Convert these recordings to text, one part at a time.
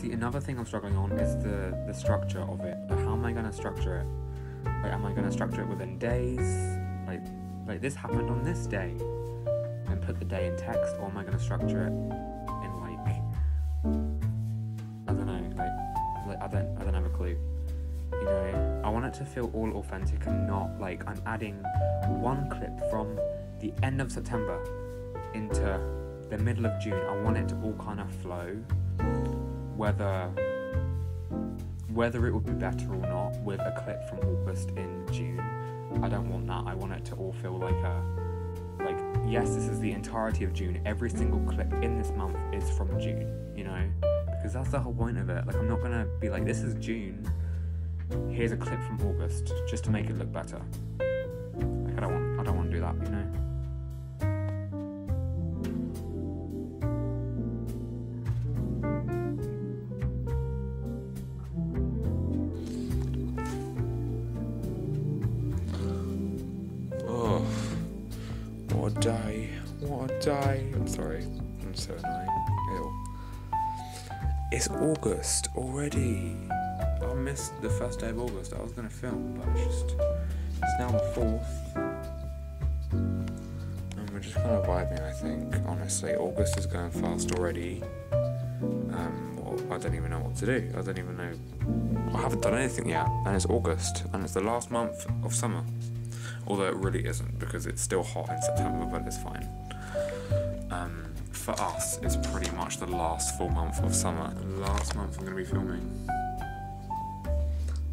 See, another thing I'm struggling on is the structure of it. Like, how am I going to structure it? Like, am I going to structure it within days? Like this happened on this day, and put the day in text, or am I going to structure it in, like, I don't know, like I don't have a clue. You know, I want it to feel all authentic and not like I'm adding one clip from the end of September into the middle of June. I want it to all kind of flow, whether it would be better or not with a clip from August in June. I don't want that. I want it to all feel like yes, this is the entirety of June. Every single clip in this month is from June, you know, because that's the whole point of it. Like, I'm not gonna be like, this is June, here's a clip from August just to make it look better. Like, I don't want to do that, you know. What a day. I'm sorry. I'm so annoying. Ew. It's August already. I missed the first day of August that I was going to film, but it's now the 4th. And we're just kind of vibing, I think. Honestly, August is going fast already. I don't even know what to do. I don't even know. I haven't done anything yet, and it's August, and it's the last month of summer. Although it really isn't, because it's still hot in September, but it's fine. For us, it's pretty much the last full month of summer. The last month I'm going to be filming.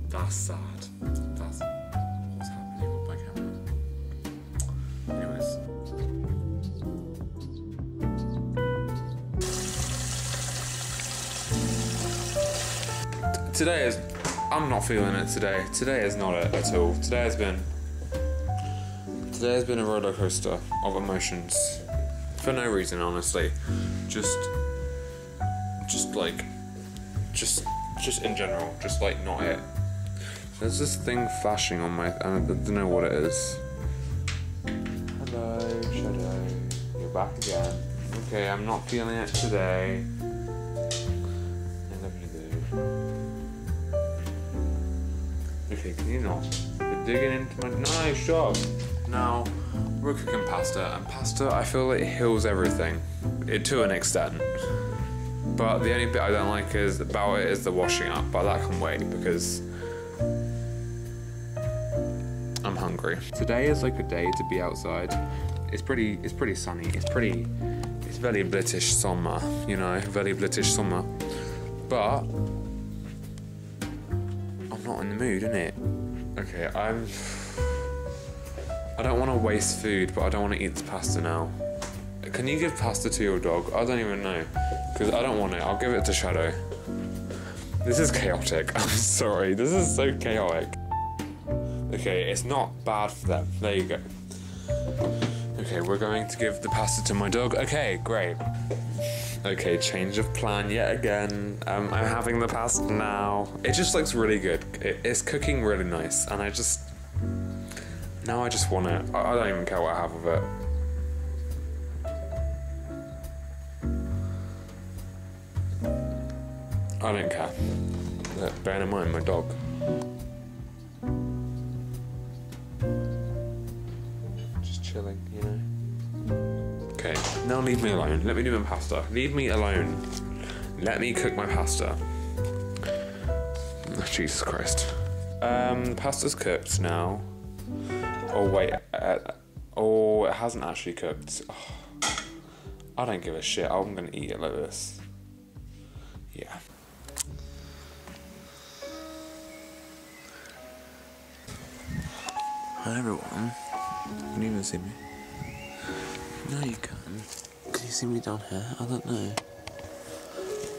That's sad. That's what's happening with my camera. Anyways. I'm not feeling it today. Today is not it at all. Today has been a roller coaster of emotions, for no reason, honestly. Just in general, just like not it. There's this thing flashing on my, and I don't know what it is. Hello, Shadow, you're back again. Okay, I'm not feeling it today. I love you, dude. Okay, can you not? You're digging into my, no, shut up. Now, we're cooking pasta, and pasta, I feel it heals everything, to an extent. But the only bit I don't like is the washing up, but that can wait, because I'm hungry. Today is like a day to be outside. It's pretty sunny. It's very British summer, you know, very British summer. But I'm not in the mood, innit? Okay, I don't want to waste food, but I don't want to eat the pasta now. Can you give pasta to your dog? I don't even know, because I don't want it. I'll give it to Shadow. This is chaotic. I'm sorry. This is so chaotic. Okay, it's not bad for them. There you go. Okay, we're going to give the pasta to my dog. Okay, great. Okay, change of plan yet again. I'm having the pasta now. It just looks really good. It's cooking really nice, and now I just want it. I don't even care what I have of it. I don't care. Bear in mind, my dog. Just chilling, you know? Okay, now leave me alone. Let me do my pasta. Leave me alone. Let me cook my pasta. Oh, Jesus Christ. Pasta's cooked now. Oh wait, oh, it hasn't actually cooked. Oh, I don't give a shit, I'm gonna eat it like this. Yeah. Hi everyone, can you even see me? No you can't. Can you see me down here? I don't know.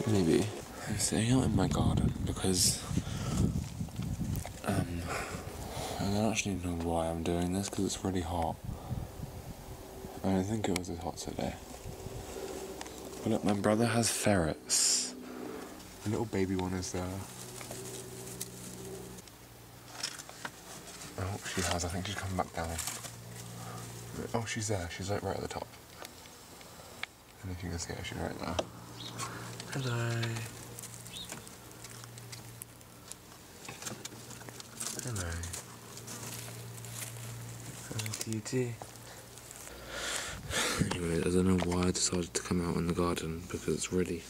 Maybe. I'm sitting out in my garden because I don't actually know why I'm doing this, because it's really hot. I don't think it was as hot today. But look, my brother has ferrets. The little baby one is there. Oh, she has. I think she's coming back down. Oh, she's there. She's like right at the top. I don't know if you can see her. She's right there. Hello. Hello. How do you do? Anyway, I don't know why I decided to come out in the garden, because it's really...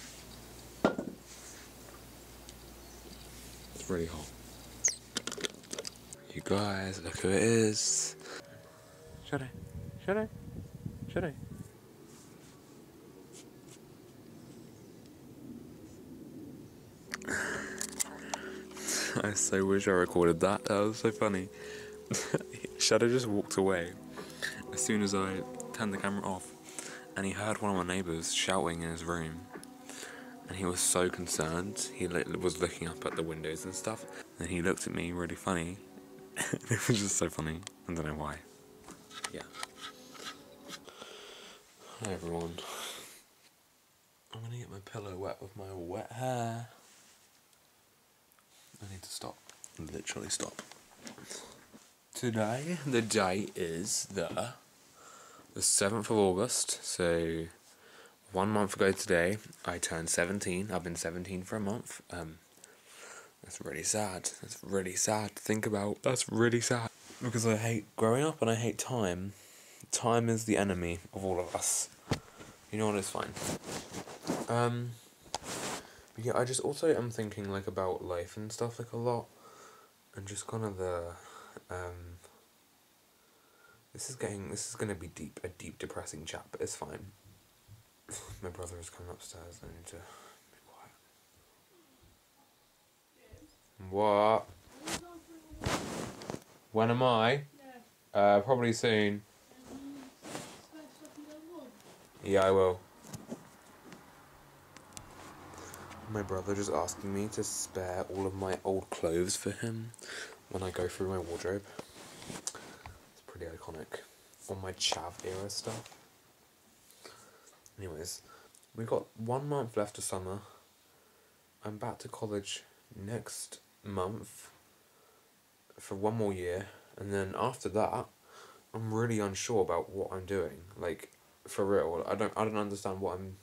it's really hot. You guys, look who it is. Shadow. Shadow. Shadow. I so wish I recorded that. That was so funny. Shadow just walked away as soon as I turned the camera off, and he heard one of my neighbours shouting in his room, and he was so concerned. He was looking up at the windows and stuff, and he looked at me really funny. It was just so funny. I don't know why. Yeah. Hi everyone. I'm gonna get my pillow wet with my wet hair. I need to stop. Literally stop. Today, the day is the 7th of August, so 1 month ago today, I turned 17. I've been 17 for a month. That's really sad. That's really sad to think about. That's really sad. Because I hate growing up and I hate time. Time is the enemy of all of us. You know what, it's fine. But yeah, I just also am thinking like about life and stuff like a lot, and just kind of the, this is gonna be a deep depressing chat, but it's fine. My brother is coming upstairs. I need to be quiet. What? When am I? Probably soon. Yeah, I will. My brother just asking me to spare all of my old clothes for him when I go through my wardrobe. It's pretty iconic. All my Chav era stuff. Anyways, we've got 1 month left of summer. I'm back to college next month for one more year, and then after that, I'm really unsure about what I'm doing. Like, for real, I don't understand what I'm.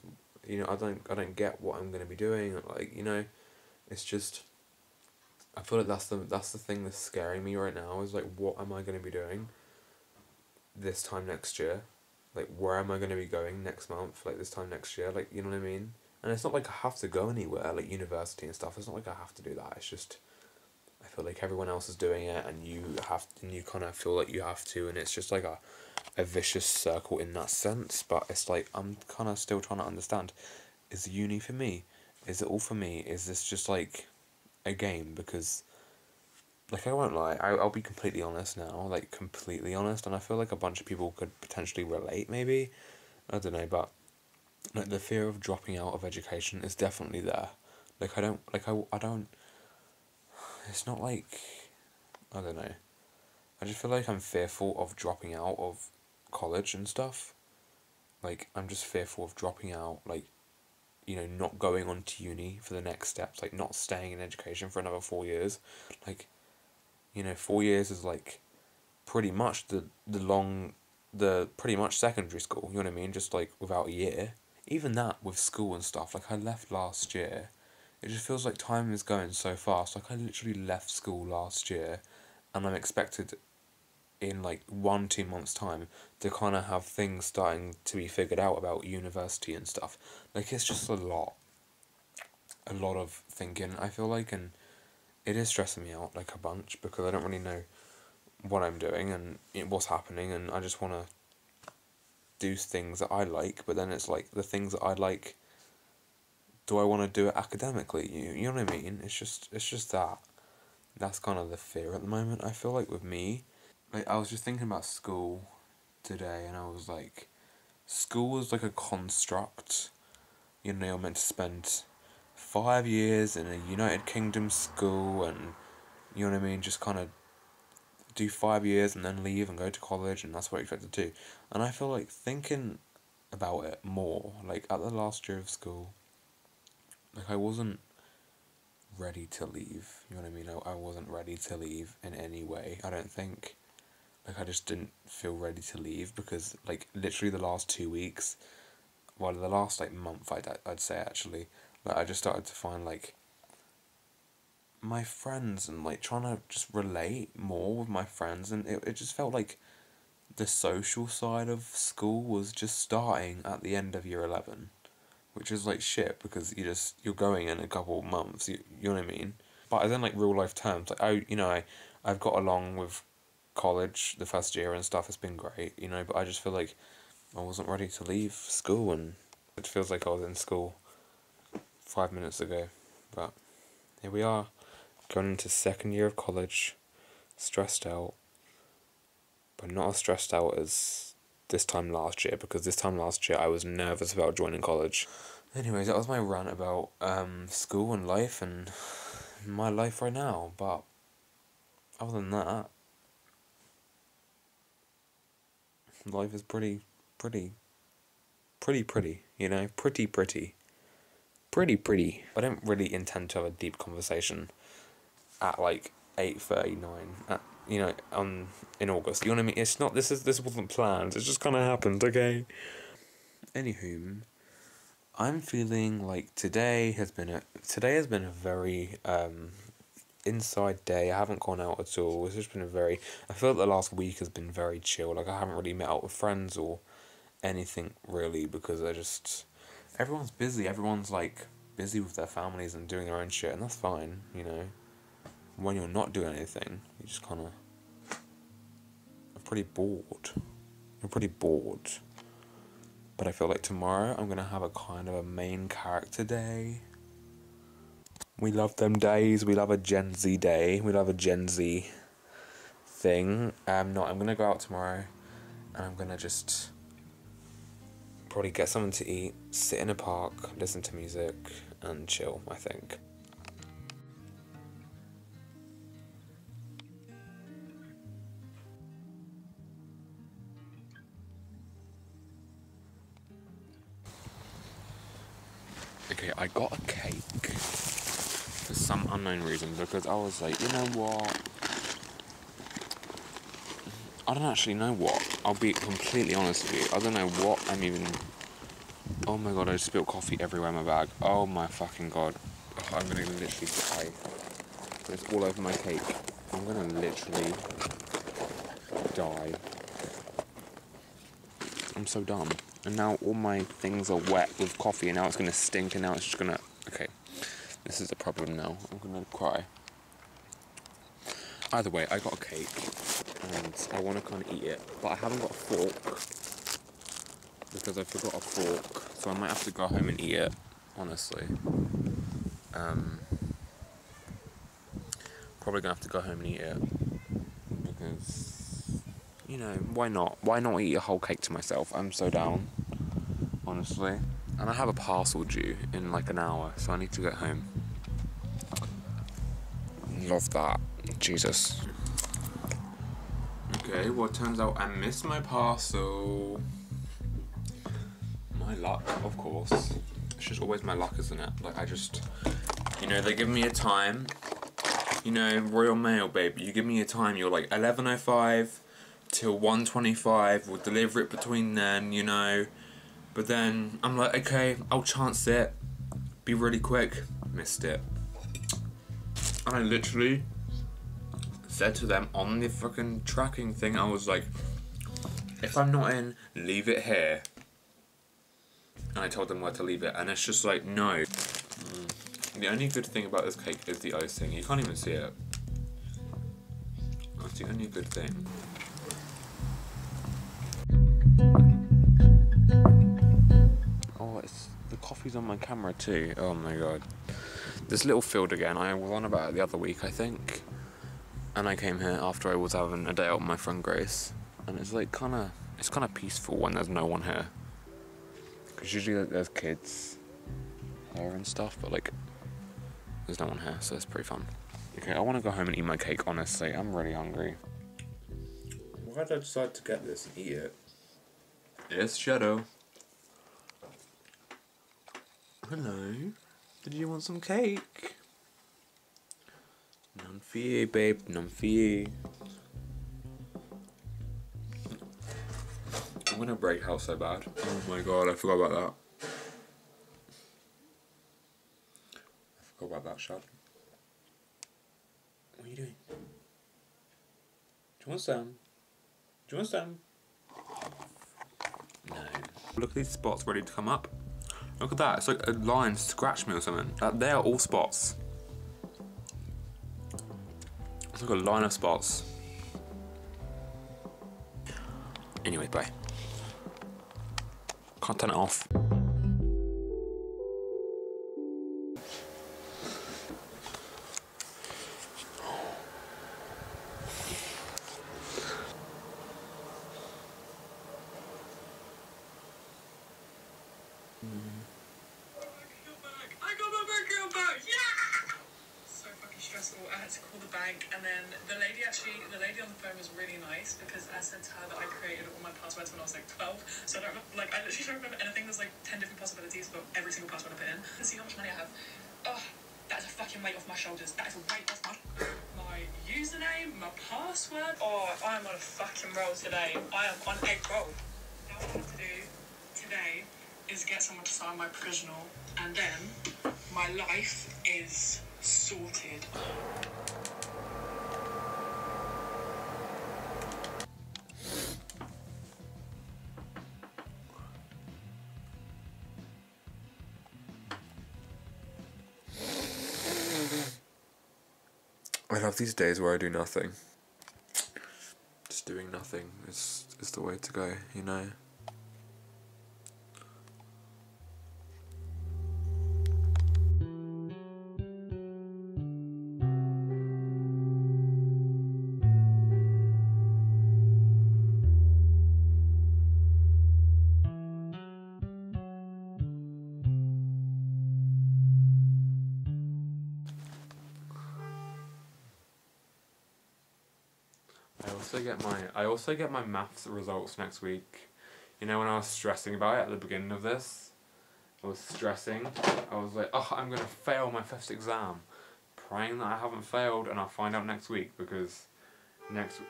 You know, I don't get what I'm gonna be doing. Like, you know, it's just, I feel like that's the thing that's scaring me right now, is like, what am I gonna be doing this time next year? Like, where am I gonna be going next month? Like, this time next year? Like, you know what I mean? And it's not like I have to go anywhere, like university and stuff. It's not like I have to do that. It's just, I feel like everyone else is doing it, and you kind of feel like you have to, and it's just like a vicious circle in that sense. But it's like, I'm kind of still trying to understand, is uni for me? Is it all for me? Is this just like a game? Because, like, I won't lie, I'll be completely honest now, like completely honest, and I feel like a bunch of people could potentially relate, maybe, I don't know, but like the fear of dropping out of education is definitely there. Like, it's not like, I don't know, I just feel like I'm fearful of dropping out of college and stuff. Like, I'm just fearful of dropping out, like, you know, not going on to uni for the next steps, like not staying in education for another 4 years. Like, you know, 4 years is like pretty much the pretty much secondary school, you know what I mean? Just like without a year. Even that with school and stuff, like I left last year. It just feels like time is going so fast. Like I literally left school last year, and I'm expected in like 1-2 months time to kind of have things starting to be figured out about university and stuff. Like, it's just a lot of thinking, I feel like, and it is stressing me out like a bunch, because I don't really know what I'm doing and what's happening, and I just want to do things that I like, but then it's like, the things that I like, do I want to do it academically? You know what I mean? It's just that. That's kind of the fear at the moment, I feel like, with me. Like, I was just thinking about school today, and I was like, school is like a construct. You know, you're meant to spend 5 years in a United Kingdom school, and, you know what I mean, just kind of do 5 years and then leave and go to college, and that's what you're expected to do. And I feel like, thinking about it more, like, at the last year of school, like, I wasn't ready to leave, you know what I mean? I wasn't ready to leave in any way, I don't think. Like, I just didn't feel ready to leave, because like literally the last 2 weeks, well, the last like month I'd say actually, like I just started to find like my friends and like trying to just relate more with my friends, and it just felt like the social side of school was just starting at the end of year 11, which is like shit because you're going in a couple months, you know what I mean? But then like real life terms, like I've got along with college the first year and stuff, it's been great, you know, but I just feel like I wasn't ready to leave school, and it feels like I was in school 5 minutes ago, but here we are, going into second year of college, stressed out, but not as stressed out as this time last year, because this time last year I was nervous about joining college. Anyways, that was my rant about school and life and my life right now, but other than that, life is pretty, you know, pretty. I don't really intend to have a deep conversation at like 8:39 at, you know, in August, you know what I mean? It's not, this wasn't planned, it just kind of happened, okay? Anywho, I'm feeling like today has been a very inside day. I haven't gone out at all. It's just been I feel like the last week has been very chill. Like I haven't really met up with friends or anything really, because everyone's busy. Everyone's like busy with their families and doing their own shit, and that's fine, you know. When you're not doing anything, you just kind of are pretty bored. You're pretty bored. But I feel like tomorrow I'm gonna have a kind of a main character day. We love them days. We love a Gen Z day. We love a Gen Z thing. I'm gonna go out tomorrow, and I'm gonna just probably get something to eat, sit in a park, listen to music, and chill, I think. Okay, I got a cake for some unknown reason, because I was like, you know what? I don't actually know what. I'll be completely honest with you. I don't know what I'm even... Oh my god, I just spilled coffee everywhere in my bag. Oh my fucking god. I'm gonna literally die. It's all over my cake. I'm gonna literally die. I'm so dumb. And now all my things are wet with coffee, and now it's gonna stink, and now it's just gonna... Okay, this is a problem now. I'm gonna cry. Either way, I got a cake, and I want to kind of eat it, but I haven't got a fork, because I forgot a fork, so I might have to go home and eat it, honestly. Probably going to have to go home and eat it, because, you know, why not? Why not eat a whole cake to myself? I'm so down, honestly. And I have a parcel due in like an hour, so I need to get home. Love that. Jesus. Okay, well it turns out I missed my parcel. My luck, of course. It's just always my luck, isn't it? Like I just, you know, they give me a time. You know, Royal Mail, baby. You give me a time, you're like 11:05 till 1:25. We'll deliver it between then, you know. But then I'm like, okay, I'll chance it. Be really quick. Missed it. And I literally said to them on the fucking tracking thing, I was like, if I'm not in, leave it here. And I told them where to leave it, and it's just like, no. The only good thing about this cake is the icing. You can't even see it. That's the only good thing. Oh, the coffee's on my camera too. Oh my god. This little field again, I was on about it the other week, I think. And I came here after I was having a day out with my friend Grace. And it's like kind of peaceful when there's no one here. Because usually like, there's kids here and stuff, but like, there's no one here, so it's pretty fun. Okay, I want to go home and eat my cake, honestly. I'm really hungry. Why did I decide to get this and eat it? It's Shadow. Hello. Did you want some cake? None for you, babe. None for you. I'm gonna break house so bad. Oh my god, I forgot about that. I forgot about that shot. you want some? Do you want some? No. Look at these spots ready to come up. Look at that, it's like a lion scratched me or something. They are all spots. It's like a line of spots. Anyway, bye. Can't turn it off. Today, I am on egg roll. Now what I have to do today is get someone to sign my provisional, and then my life is sorted. I love these days where I do nothing. Doing nothing is the way to go, you know. I also get my maths results next week. You know, when I was stressing about it at the beginning of this, I was stressing. I was like, oh, I'm gonna fail my first exam, praying that I haven't failed, and I'll find out next week, because next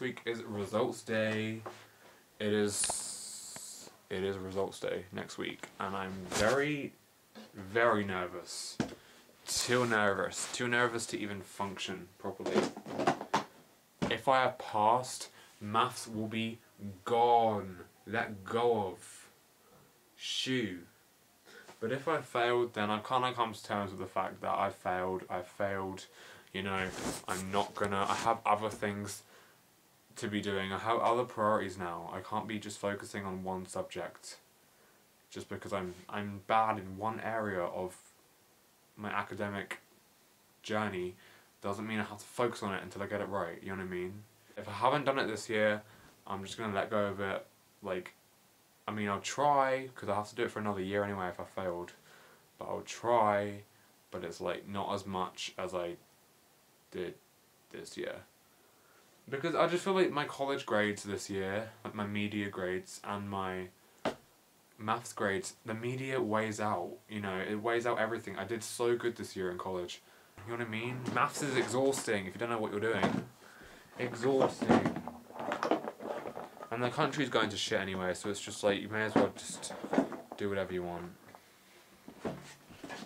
week is results day. It is results day next week, and I'm very, very nervous. Too nervous to even function properly. If I have passed, maths will be gone, let go of, shoo. But if I failed, then I kind of come to terms with the fact that I failed, you know. I have other things to be doing, I have other priorities now. I can't be just focusing on one subject, just because I'm bad in one area of my academic journey doesn't mean I have to focus on it until I get it right, you know what I mean? If I haven't done it this year, I'm just gonna let go of it. Like, I mean, I'll try, because I have to do it for another year anyway if I failed, but I'll try, but it's like not as much as I did this year. Because I just feel like my college grades this year, like my media grades and my maths grades, the media weighs out, you know, it weighs out everything. I did so good this year in college, you know what I mean? Maths is exhausting if you don't know what you're doing. Exhausting. And the country's going to shit anyway, so it's just like, you may as well just do whatever you want.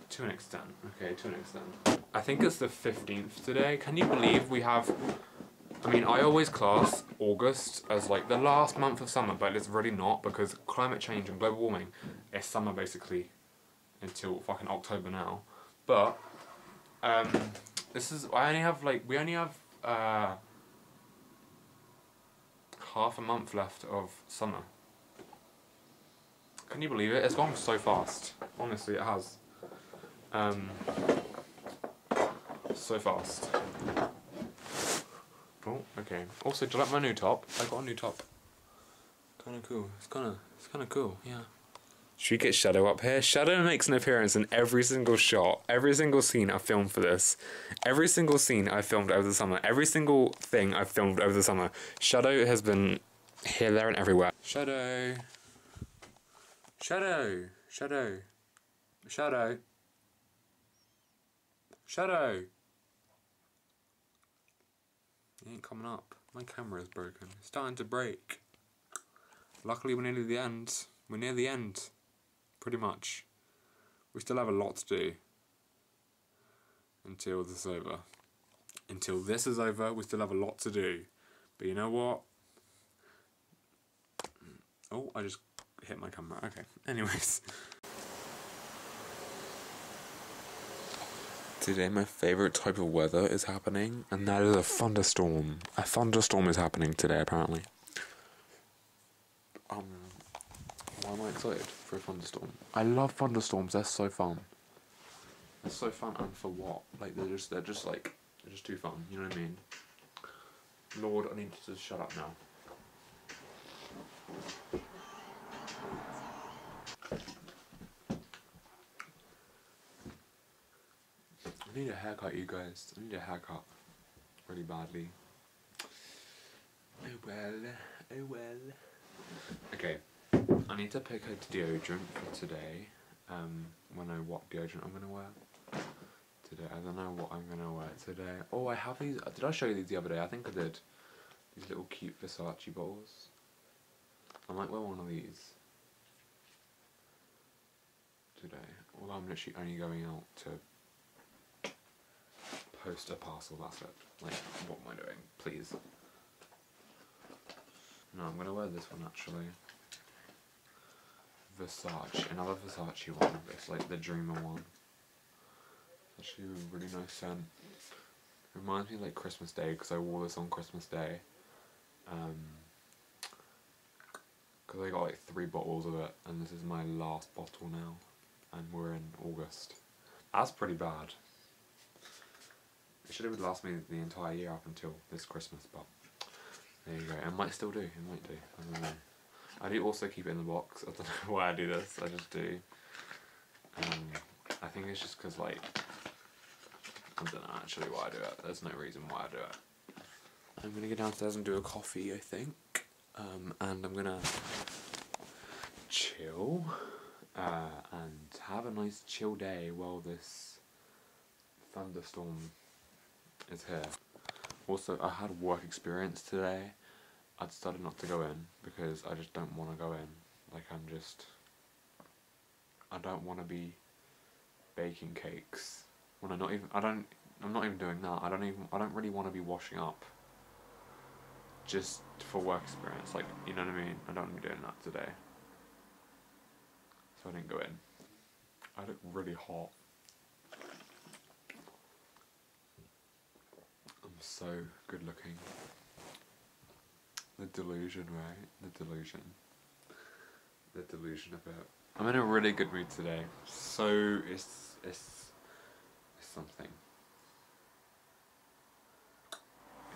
To an extent, okay, to an extent. I think it's the 15th today. Can you believe we have, I mean, I always class August as like the last month of summer, but it's really not, because climate change and global warming is summer basically until fucking October now. But we only have half a month left of summer. Can you believe it? It's gone so fast. Honestly, it has. So fast. Oh, okay. Also, do you like my new top? I got a new top. Kinda cool. It's kinda cool, yeah. Should we get Shadow up here? Shadow makes an appearance in every single shot, every single scene I filmed for this. Every single scene I filmed over the summer, every single thing I filmed over the summer. Shadow has been here, there, and everywhere. Shadow. Shadow. Shadow. Shadow. Shadow. It ain't coming up. My camera is broken. It's starting to break. Luckily, we're nearly the end. We're near the end. Pretty much. We still have a lot to do until this is over. until this is over, we still have a lot to do. But you know what? Oh, I just hit my camera. Okay, anyways. Today my favourite type of weather is happening, and that is a thunderstorm. A thunderstorm is happening today, apparently. Why am I excited for a thunderstorm? I love thunderstorms, they're so fun. They're so fun, and for what? Like, they're just too fun, you know what I mean? Lord, I need to just shut up now. I need a haircut, you guys. I need a haircut really badly. Oh well, oh well. Okay, I need to pick a deodorant for today. When I know what deodorant I'm gonna wear today. I don't know what I'm gonna wear today. Oh, I have these. Did I show you these the other day? I think I did. These little cute Versace bottles. I might wear one of these today. Although I'm literally only going out to post a parcel, that's it. Like, what am I doing? Please. No, I'm gonna wear this one actually. Versace, another Versace one. It's like the Dreamer one. It's actually a really nice scent. It reminds me of like Christmas Day, because I wore this on Christmas Day. Because I got like 3 bottles of it, and this is my last bottle now. And we're in August. That's pretty bad. It should have lasted me the entire year up until this Christmas, but there you go. It might still do, it might do, I don't know. I do also keep it in the box, I don't know why I do this, I just do. I think it's just because, like, I don't know actually why I do it, there's no reason why I do it. I'm going to go downstairs and do a coffee, I think, and I'm going to chill, and have a nice chill day while this thunderstorm is here. Also, I had work experience today. I decided not to go in because I just don't want to go in. Like, I don't want to be baking cakes. When I'm not even doing that. I don't really want to be washing up just for work experience. Like, you know what I mean? I don't want to be doing that today. So I didn't go in. I look really hot. So good looking. The delusion, right? The delusion. The delusion of it. I'm in a really good mood today. So it's something.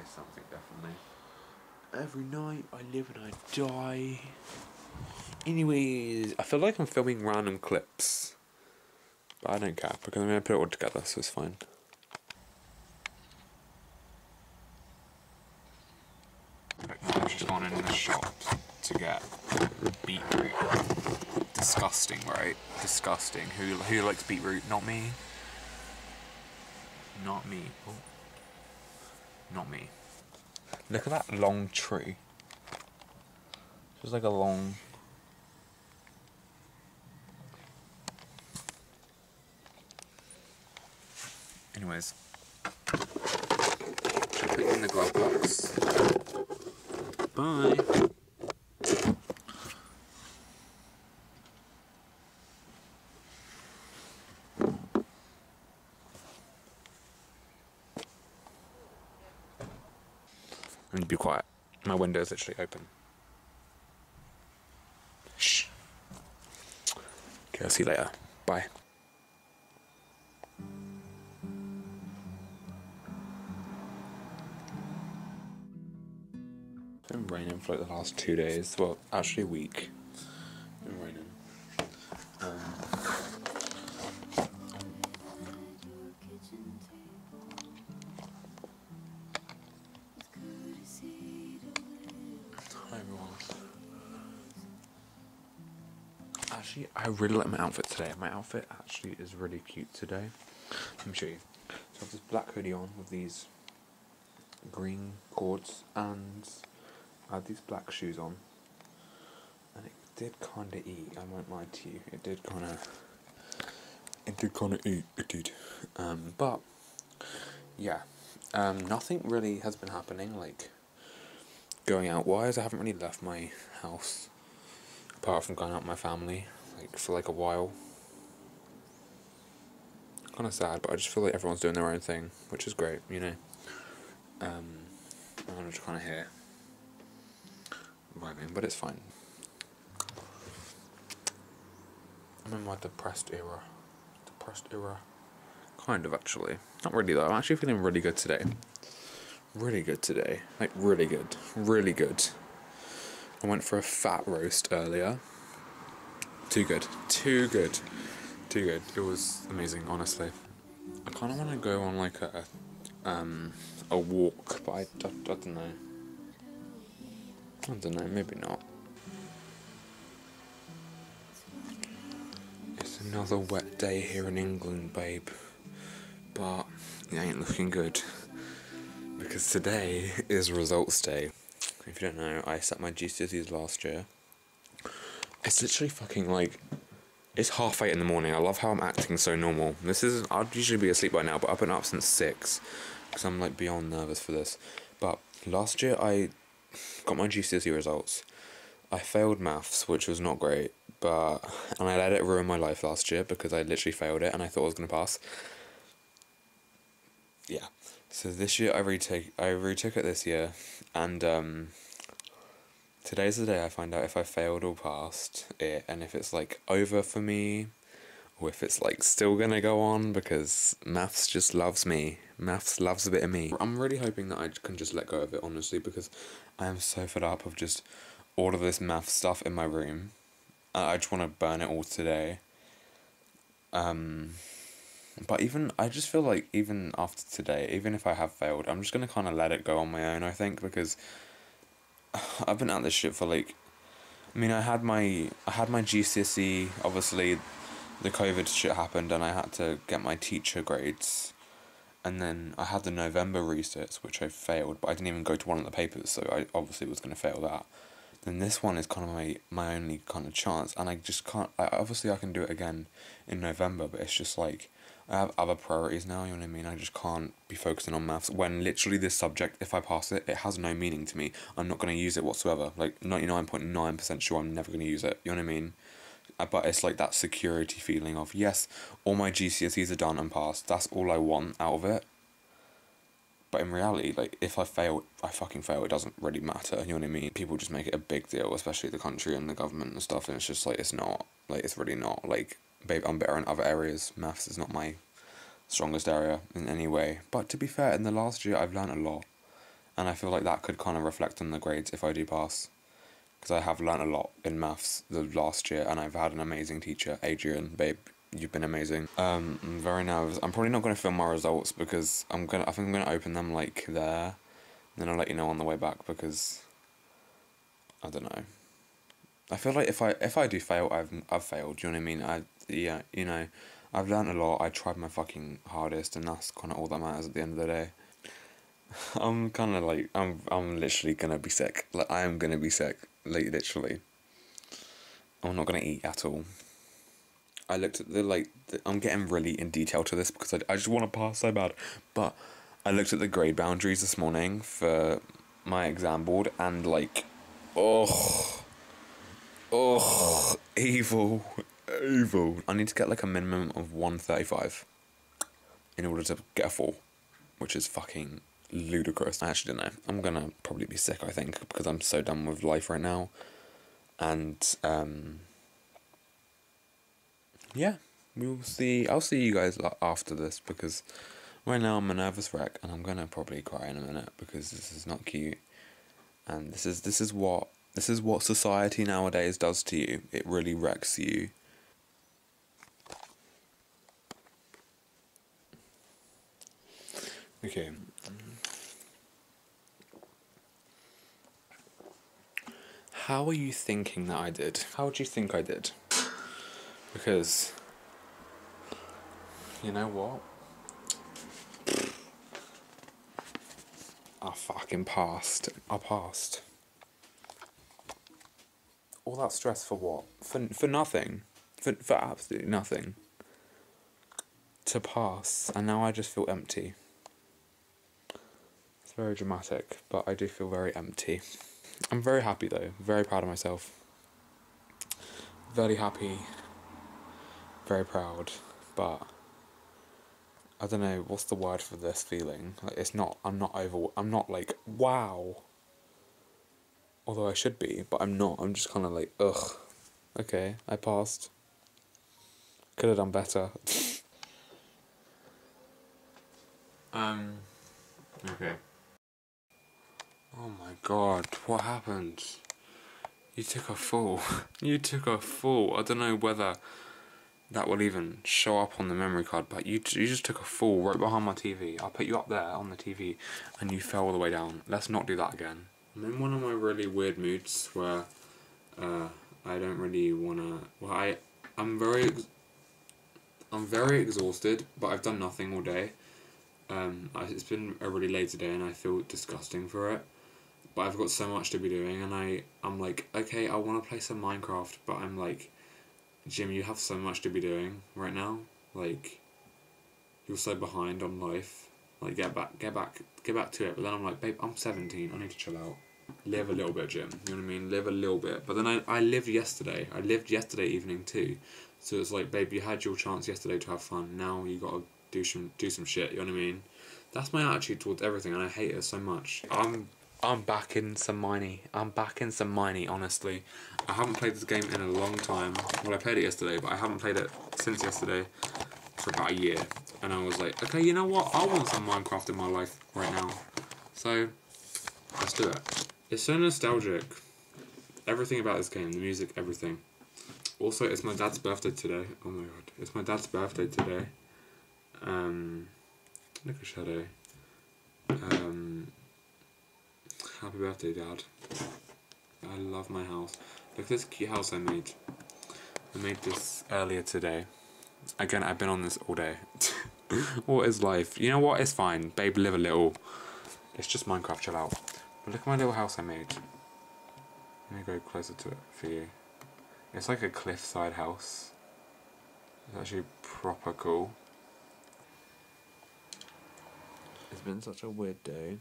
It's something, definitely. Every night I live and I die. Anyways, I feel like I'm filming random clips. But I don't care because I'm gonna put it all together, so it's fine. Gone in the shop to get beetroot. Disgusting, right? Disgusting. Who likes beetroot? Not me. Not me. Oh. Not me. Look at that long tree. Just like a long. Anyways, should I put it in the glove box? Bye. And be quiet. My window is literally open. Shh. Okay, I'll see you later. Bye. It's been raining for like the last 2 days, well actually a week. It's been raining. Hi everyone. Actually I really like my outfit today. My outfit actually is really cute today. Let me show you. So I have this black hoodie on with these green cords, and I had these black shoes on, and it did kind of eat, I won't lie to you, it did kind of eat, it did, but, yeah, Nothing really has been happening, like going out wise. I haven't really left my house apart from going out with my family, like, for like a while. Kind of sad, but I just feel like everyone's doing their own thing, which is great, you know. I'm just kind of here vibing, but it's fine. I'm in my depressed era, kind of, actually. Not really though. I'm actually feeling really good today. Like really good. I went for a fat roast earlier. Too good. It was amazing, honestly. I kind of want to go on like a walk, but I don't know. Maybe not. It's another wet day here in England, babe. But it ain't looking good, because today is results day. If you don't know, I sat my GCSEs last year. It's literally fucking like, it's 8:30 in the morning. I love how I'm acting so normal. I'd usually be asleep by now, but I've been up since 6, because I'm like beyond nervous for this. But last year I got my GCSE results. I failed maths, which was not great, and I let it ruin my life last year, because I literally failed it and I thought I was going to pass. Yeah, so this year I retook it this year, and today's the day I find out if I failed or passed it, and if it's like over for me, or if it's like still gonna go on, because maths just loves me. Maths loves a bit of me. I'm really hoping that I can just let go of it, honestly, because I am so fed up of just all of this math stuff in my room. I just want to burn it all today. But I just feel like even after today, even if I have failed, I'm just going to kind of let it go on my own, I think, because I've been at this shit for like, I had my GCSE, obviously the COVID shit happened and I had to get my teacher grades, and then I had the November resets, which I failed, but I didn't even go to one of the papers, so I obviously was going to fail that. Then this one is kind of my only kind of chance, and I just can't, obviously I can do it again in November, but it's just like, I have other priorities now, you know what I mean? I just can't be focusing on maths when literally this subject, if I pass it, it has no meaning to me. I'm not going to use it whatsoever. Like, 99.9% sure I'm never going to use it, you know what I mean? But it's like that security feeling of, yes, all my GCSEs are done and passed. That's all I want out of it. But in reality, like, if I fail, I fucking fail. It doesn't really matter, you know what I mean? People just make it a big deal, especially the country and the government and stuff. And it's just like, it's not. Like, it's really not. Like, babe, I'm better in other areas. Maths is not my strongest area in any way. But to be fair, in the last year, I've learned a lot. And I feel like that could kind of reflect on the grades if I do pass. Because I have learned a lot in maths the last year. And I've had an amazing teacher, Adrian. Babe, you've been amazing. I'm very nervous. I'm probably not going to film my results, because I think I'm going to open them, like, there. Then I'll let you know on the way back, because I don't know. I feel like if I do fail, I've failed, do you know what I mean? Yeah, you know, I've learned a lot. I tried my fucking hardest, and that's kind of all that matters at the end of the day. I'm kind of like, I'm literally gonna be sick. Like, I am gonna be sick, like, literally. I'm not gonna eat at all. I looked at I'm getting really in detail to this, because I just want to pass so bad. But I looked at the grade boundaries this morning for my exam board, and like, evil. I need to get like a minimum of 135 in order to get a 4, which is fucking ludicrous. I actually don't know. I'm gonna probably be sick, I think, because I'm so done with life right now. And yeah, we'll see. I'll see you guys after this, because right now I'm a nervous wreck, and I'm gonna probably cry in a minute, because this is not cute, and this is what society nowadays does to you. It really wrecks you. Okay. How are you thinking that I did? How do you think I did? Because, you know what? I fucking passed. I passed. All that stress for what? For nothing. For absolutely nothing. To pass. And now I just feel empty. It's very dramatic, but I do feel very empty. I'm very happy though, very proud of myself. Very happy, very proud, but I don't know, what's the word for this feeling? Like, it's not, I'm not like, wow. Although I should be, but I'm not. I'm just kind of like, ugh, okay, I passed. Could have done better. Okay. Oh my god, what happened? You took a fall. You took a fall. I don't know whether that will even show up on the memory card, but you just took a fall right behind my TV. I'll put you up there on the TV, and you fell all the way down. Let's not do that again. I'm in one of my really weird moods where I don't really wanna. Well, I'm very exhausted, but I've done nothing all day. It's been a really lazy day, and I feel disgusting for it. But I've got so much to be doing, and I'm like, okay, I want to play some Minecraft, but I'm like, Jim, you have so much to be doing right now. Like, you're so behind on life. Like, get back to it. But then I'm like, babe, I'm 17. I need to chill out. Live a little bit, Jim. You know what I mean? Live a little bit. But then I lived yesterday. I lived yesterday evening too. So it's like, babe, you had your chance yesterday to have fun. Now you gotta do some shit. You know what I mean? That's my attitude towards everything, and I hate it so much. I'm back in some miney. I'm back in some miney, honestly. I haven't played this game in a long time. Well, I played it yesterday, but I haven't played it since yesterday for about a year. And I was like, okay, you know what? I want some Minecraft in my life right now. So, let's do it. It's so nostalgic. Everything about this game, the music, everything. Also, it's my dad's birthday today. Oh my god. It's my dad's birthday today. Look at Shadow. Happy birthday, Dad. I love my house. Look at this cute house I made. I made this earlier today. Again, I've been on this all day. What is life? You know what? It's fine. Babe, live a little. It's just Minecraft, chill out. But look at my little house I made. Let me go closer to it for you. It's like a cliffside house. It's actually proper cool. It's been such a weird day.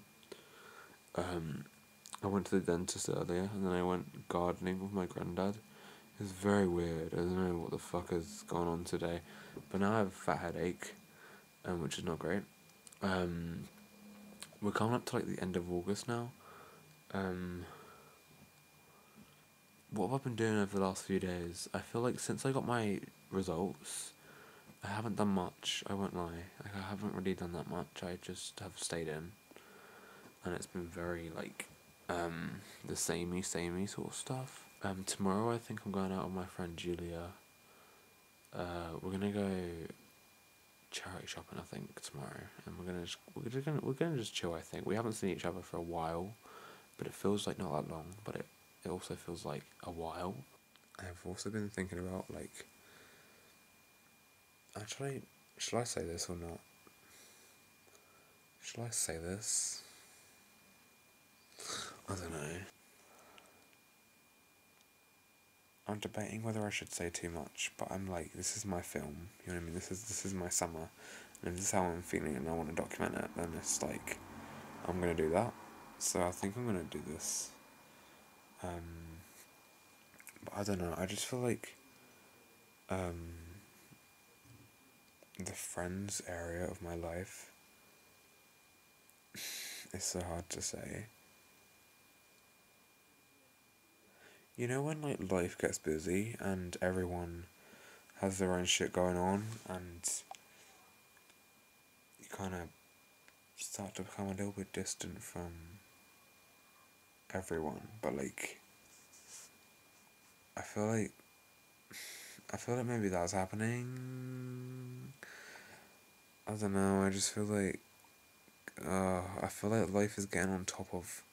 I went to the dentist earlier, and then I went gardening with my granddad. It's very weird. I don't know what the fuck has gone on today, but now I have a fat headache, which is not great. We're coming up to like the end of August now. What have I been doing over the last few days? I feel like since I got my results, I haven't done much. I won't lie. Like, I haven't really done that much. I just have stayed in. And it's been very, like, the samey sort of stuff. Tomorrow I think I'm going out with my friend Julia. We're gonna go charity shopping, I think, tomorrow, and we're gonna just chill. I think we haven't seen each other for a while, but it feels like not that long. But it also feels like a while. I've also been thinking about, like, actually, should I say this or not? Should I say this? I don't know. I'm debating whether I should say too much, but I'm like, this is my film, you know what I mean? This is my summer, and if this is how I'm feeling and I want to document it, then it's like, I'm going to do that. So I think I'm going to do this. But I don't know, I just feel like the friends area of my life is so hard to say. You know when, like, life gets busy and everyone has their own shit going on, and you kind of start to become a little bit distant from everyone, but, like, I feel like maybe that's happening. I don't know, I just feel like, I feel like life is getting on top of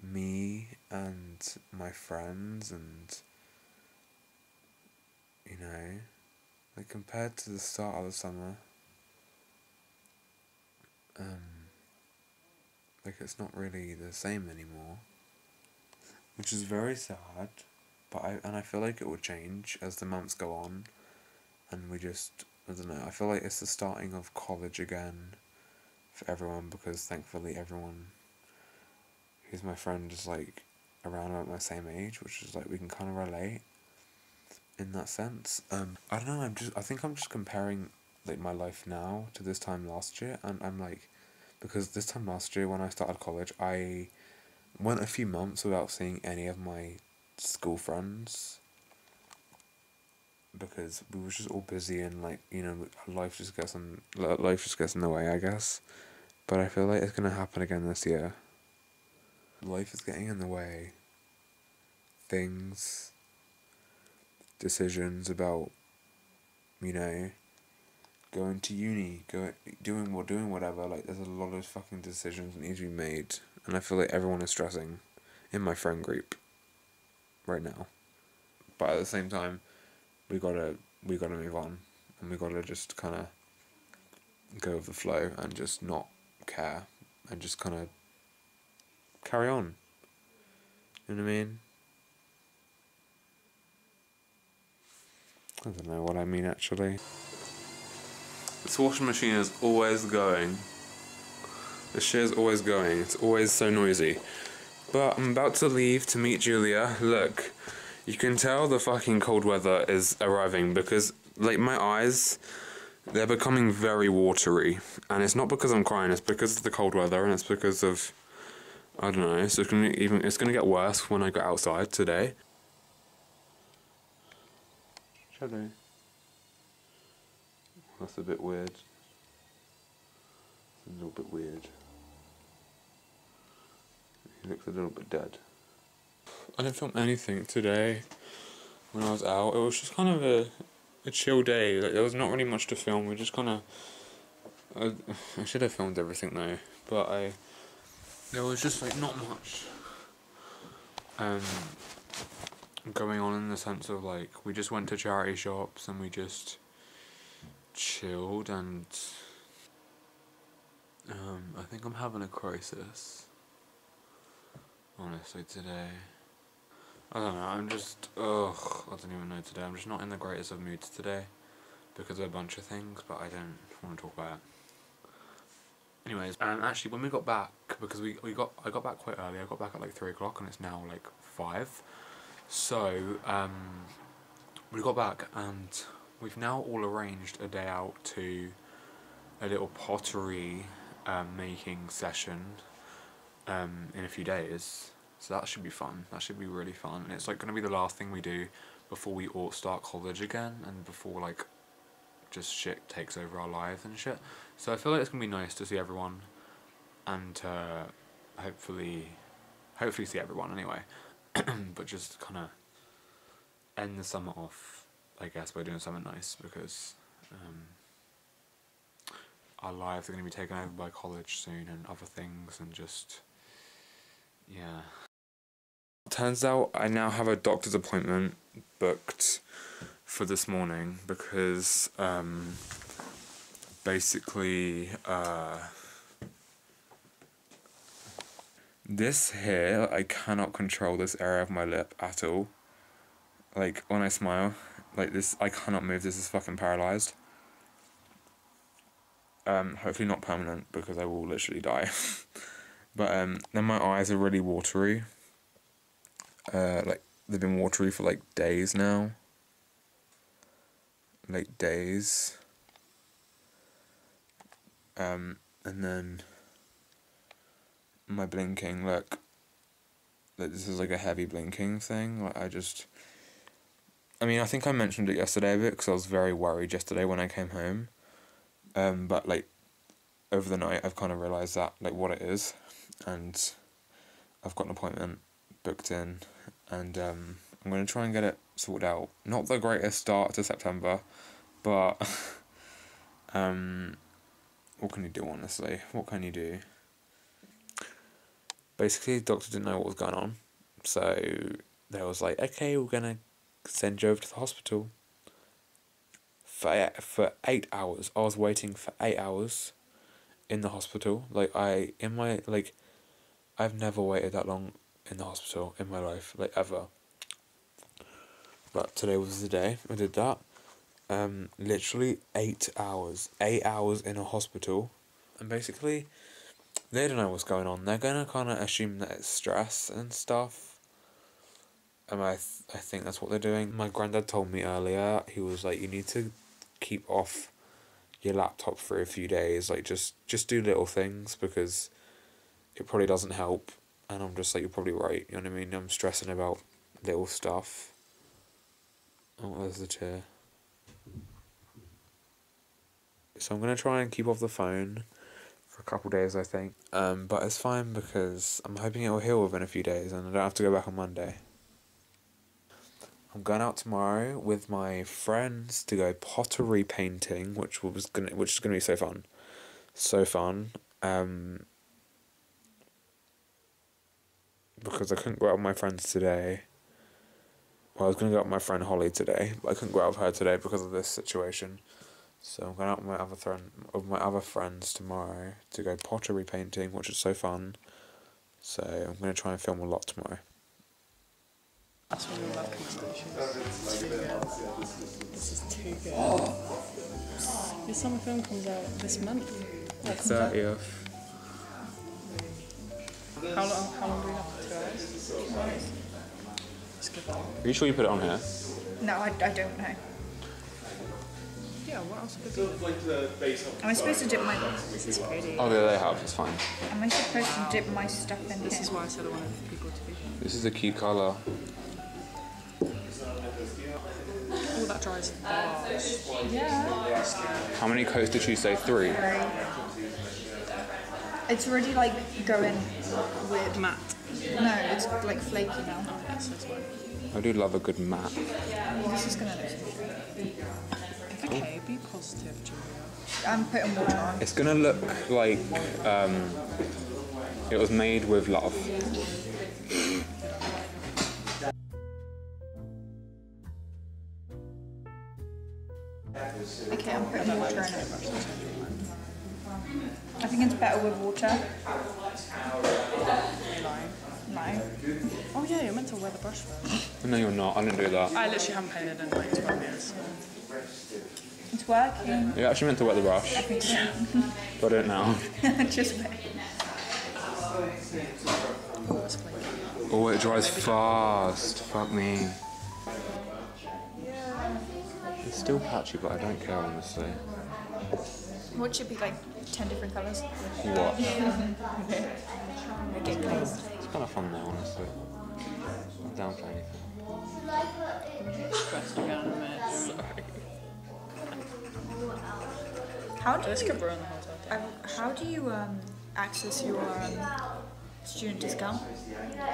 me and my friends, and, you know, like, compared to the start of the summer, like, it's not really the same anymore, which is very sad, but I feel like it will change as the months go on, and we just, I don't know, I feel like it's the starting of college again for everyone, because thankfully everyone who's my friend is like around about my same age, which is like we can kind of relate in that sense. I don't know, I think I'm just comparing like my life now to this time last year, and I'm like, because this time last year when I started college, I went a few months without seeing any of my school friends because we were just all busy and like, you know, life just gets in the way, I guess. But I feel like it's gonna happen again this year. Life is getting in the way. Things, decisions about, you know, going to uni, doing whatever. Like, there's a lot of fucking decisions that need to be made, and I feel like everyone is stressing in my friend group right now. But at the same time, we gotta move on, and we gotta just kind of go with the flow and just not care and just kind of carry on. You know what I mean? I don't know what I mean, actually. This washing machine is always going. The shit is always going. It's always so noisy. But I'm about to leave to meet Julia. Look, you can tell the fucking cold weather is arriving because, like, my eyes, they're becoming very watery. And it's not because I'm crying, it's because of the cold weather, and it's because of, I don't know, so it's gonna get worse when I go outside today. Shadow. That's a bit weird. It's a little bit weird. He looks a little bit dead. I didn't film anything today when I was out. It was just kind of a chill day. Like, there was not really much to film. We just kind of... I should have filmed everything though, but there was just like not much going on, in the sense of like, we just went to charity shops and we just chilled, and I think I'm having a crisis honestly today. I don't know, I'm just, ugh, I don't even know today. I'm just not in the greatest of moods today because of a bunch of things, but I don't want to talk about it. Anyways, actually when we got back, because I got back quite early, I got back at like 3 o'clock and it's now like 5. So, we got back and we've now all arranged a day out to a little pottery making session in a few days. So that should be fun, that should be really fun. And it's like gonna be the last thing we do before we all start college again and before like just shit takes over our lives and shit. So I feel like it's gonna be nice to see everyone and hopefully see everyone anyway. But just kind of end the summer off, I guess, by doing something nice, because our lives are gonna be taken over by college soon and other things, and just, yeah. Turns out I now have a doctor's appointment booked for this morning because basically this here, I cannot control this area of my lip at all. Like, when I smile, like this, I cannot move, this is fucking paralysed. Hopefully not permanent, because I will literally die. But then my eyes are really watery. Like, they've been watery for like days now. Like days. And then my blinking, look, like this is like a heavy blinking thing. Like, I think I mentioned it yesterday a bit because I was very worried yesterday when I came home, but like over the night I've kind of realised that like what it is, and I've got an appointment booked in, and I'm going to try and get it sorted out. Not the greatest start to September, but what can you do, honestly? What can you do? Basically, the doctor didn't know what was going on, so they was like, okay, we're gonna send you over to the hospital for 8 hours. I was waiting for 8 hours in the hospital. Like, I've never waited that long in the hospital in my life, like, ever. But today was the day I did that. Literally 8 hours in a hospital and basically they don't know what's going on. They're going to kind of assume that it's stress and stuff. And I think that's what they're doing. My granddad told me earlier, he was like, you need to keep off your laptop for a few days. Like, just do little things because it probably doesn't help. And I'm just like, you're probably right. You know what I mean? I'm stressing about little stuff. Oh, there's the chair. So I'm going to try and keep off the phone for a couple days, I think. But it's fine because I'm hoping it will heal within a few days and I don't have to go back on Monday. I'm going out tomorrow with my friends to go pottery painting, which is gonna be so fun. So fun. Because I couldn't go out with my friends today. Well, I was going to go out with my friend Holly today, but I couldn't go out with her today because of this situation. So I'm going out with my other friends tomorrow to go pottery painting, which is so fun. So I'm going to try and film a lot tomorrow. That's one of my conversations. This is too good. Oh. Your summer film comes out this month. 30th. How long do we have to go? Are you sure you put it on here? No, I don't know. Yeah, what else could be? Am I supposed to dip my... This is pretty. Oh, yeah, they have, it's fine. Am I supposed to dip my stuff in here? This is why I said I wanted people to be. This is a key colour. Oh, that dries. Yeah. How many coats did she say? 3? 3. It's already like going weird matte. No, it's like flaky now. Oh, yeah, so it's fine. I do love a good matte. This is gonna look okay. Be positive, Julia. I'm putting water on. It's gonna look like it was made with love. Okay, I'm putting water on it. I think it's better with water. No. Oh yeah, you're meant to wear the brush first. No, you're not. I didn't do that. I literally haven't painted in like 12 years. It's working. You're actually meant to wear the brush. Got it now. Just wait. Oh, it dries fast. Fuck me. Yeah. It's still patchy, but I don't care, honestly. What should be like 10 different colours? What? I get glazed. It's kind of fun though, honestly. I'm down for anything. Stressed around a minute. Sorry. How do you access your student discount?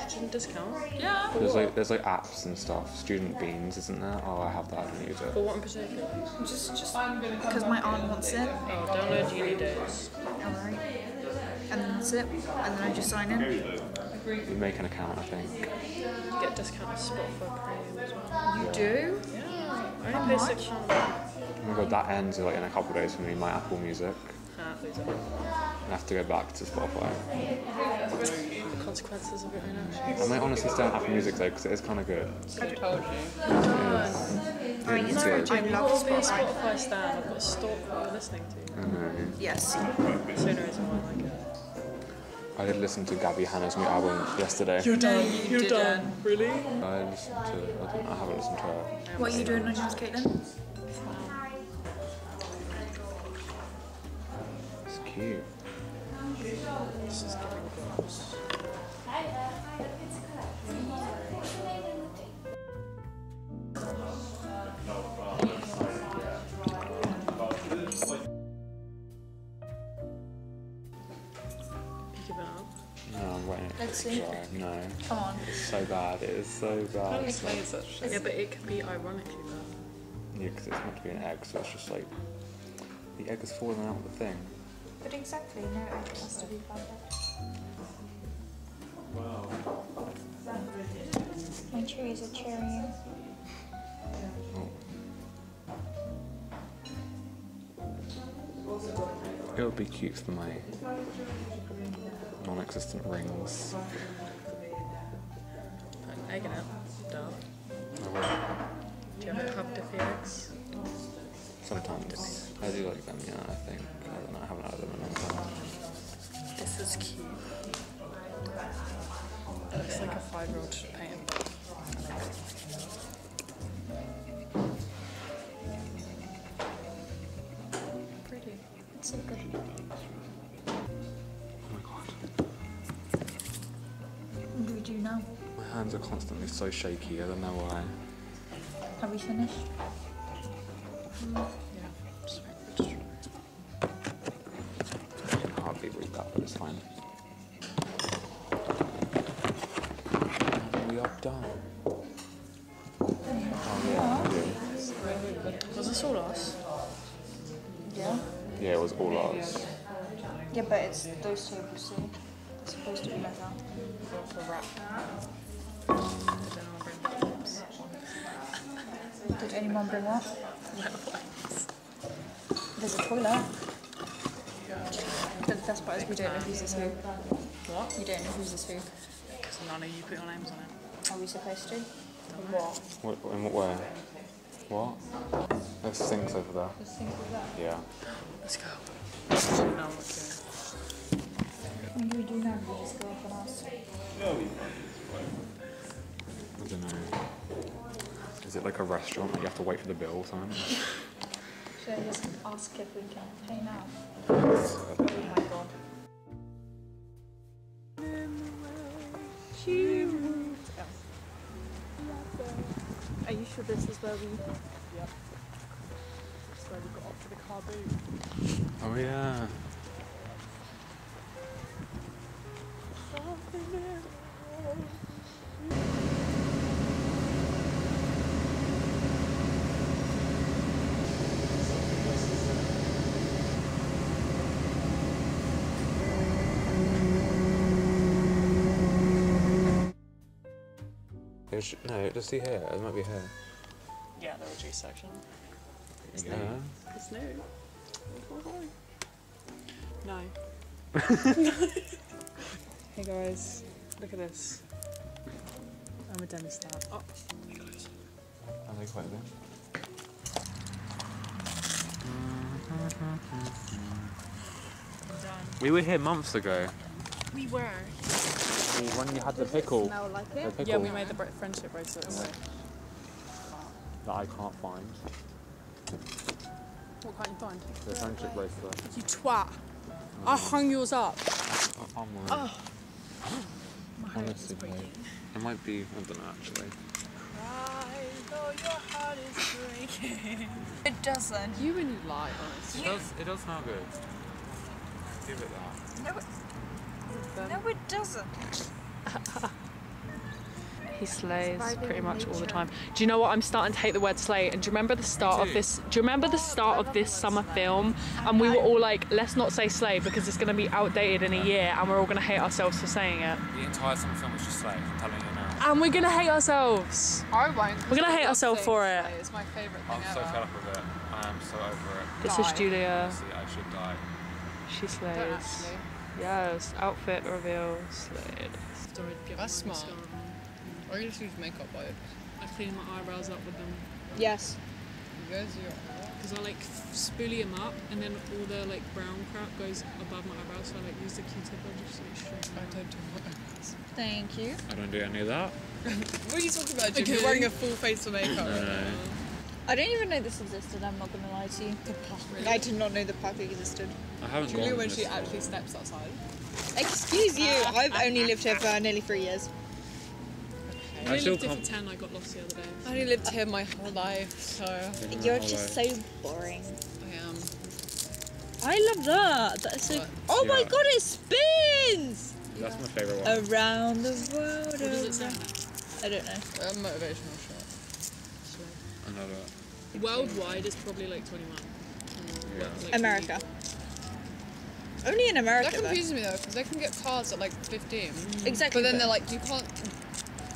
Student discount? Yeah. There's like apps and stuff. Student Beans, isn't there? Oh, I have that. I don't use it. For what in particular? Just because my aunt wants it. Oh, download uni days. Alright. And then that's it. And then I just sign in. You make an account, I think. Get discount Spotify Premium as well. You do? Yeah. I only pay £6. Oh my god, that ends like in a couple of days for me. My Apple Music. I have to go back to Spotify. The consequences of your own actions. I might honestly stay on Apple Music though because it is kind of good. I told you. I love Spotify stan. I've got to stalk what you're listening to. I know. Yes. Sooner is more like it. I did listen to Gabby Hanna's new album yesterday. You're done. You're done. Really? I haven't listened to her. What are you doing on yours, Caitlin? Cute. This is giving girls. No. Come on. It's so bad. It is so bad. It's so such. Yeah, but it can be ironically bad. Yeah, because it's meant to be an egg, so it's just like the egg is falling out of the thing. But exactly, no, it has to be fun. Wow. My trees are cheering. It would be cute for my non-existent rings. Put an egg in it, duh. Do you have a cup of the eggs? Sometimes. I do like them, yeah, I think. I don't know, I haven't had them in a long time. This is cute. It looks like a 5-year-old should paint it. Pretty. It's so good. Oh my god. What do we do now? My hands are constantly so shaky, I don't know why. Have we finished? Yeah, just very good. I can hardly read that, but it's fine. We are done. Yeah. Was this all us? Yeah. Yeah, it was all ours. Yeah, but it's those tables, so it's supposed to be like that. For wrap. Did anyone bring that? No ones. There's a toilet. But the best part is we don't know who's this who. What? You don't know who's this who. Because none of you put your names on it. Are we supposed to? What? In what way? What? There's sinks over there. There's sinks over there? Yeah. Let's go. No, I'm not doing it. What do we do now? We just go up and ask. I don't know. Is it like a restaurant that you have to wait for the bill or something? Should I just ask if we can pay now? Oh my god. Are you sure this is where we... Yep. This is where we got off to the car boot. Oh yeah. No, just see here. It might be here. Yeah, the reduced section. It's yeah. New. It's new. No. Hey guys, look at this. I'm a demi star. Oh, there goes. Are they quite big? We were here months ago. We were. When you had the pickle. Like it? The pickle. Yeah, we made the friendship bracelets. Yeah. That I can't find. What can't you find? The friendship bracelet. You twat. No. I hung yours up. Oh my. Oh. My heart is breaking. It might be, I don't know actually. Cry though your heart is breaking. It doesn't. You and you lie, honestly. Yeah. It does smell good. Give it that. No, no, it doesn't. He slays pretty much all the time. Do you know what? I'm starting to hate the word slay. And do you remember the start of this? Do you remember the start of this summer film? And we were all like, let's not say slay because it's going to be outdated in a year and we're all going to hate ourselves for saying it. The entire summer film was just slay. I'm telling you now. And we're going to hate ourselves. I won't. We're going to hate ourselves for it. It's my favourite thing ever. I'm so fed up with it. I am so over it. This is Julia. I should die. She slays. Yes, outfit reveal, slayed. That's smart. Or you just use makeup by it. I clean my eyebrows up with them. Yes. You guys do your eyebrows? Because I like spoolie them up and then all the like brown crap goes above my eyebrows, so I like use the Q-tip and just like straighten them. I don't do my eyebrows. Thank you. I don't do any of that. What are you talking about, Jim? Okay. You're wearing a full face of makeup. No. I don't even know this existed, I'm not going to lie to you. The park, really? I did not know the park existed. I haven't gone. Julia, when she actually steps outside. Excuse you, I've only lived here for nearly 3 years. Okay. I only lived here for 10, I got lost the other day. I only lived here my whole life, so... You're just so boring. I am. I love that. That's so... Oh my god, it spins! Yeah. That's my favourite one. Around the world. What does it say? I don't know. Motivational. Worldwide is probably like 21. Yeah. Like America. 20. Only in America. That confuses me though, because they can get cards at like 15. Exactly. But then they're like, you can't.